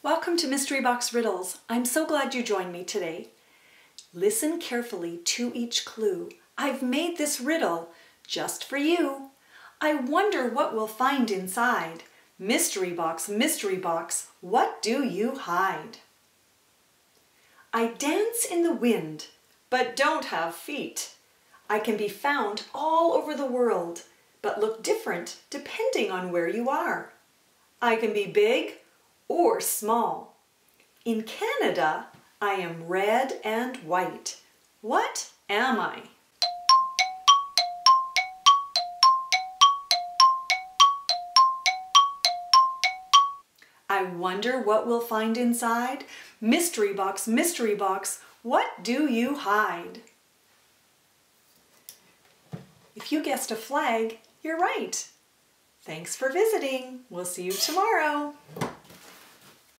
Welcome to Mystery Box Riddles. I'm so glad you joined me today. Listen carefully to each clue. I've made this riddle just for you. I wonder what we'll find inside. Mystery box, what do you hide? I dance in the wind, but don't have feet. I can be found all over the world, but look different depending on where you are. I can be big or small. In Canada, I am red and white. What am I? I wonder what we'll find inside. Mystery box, what do you hide? If you guessed a flag, you're right. Thanks for visiting. We'll see you tomorrow.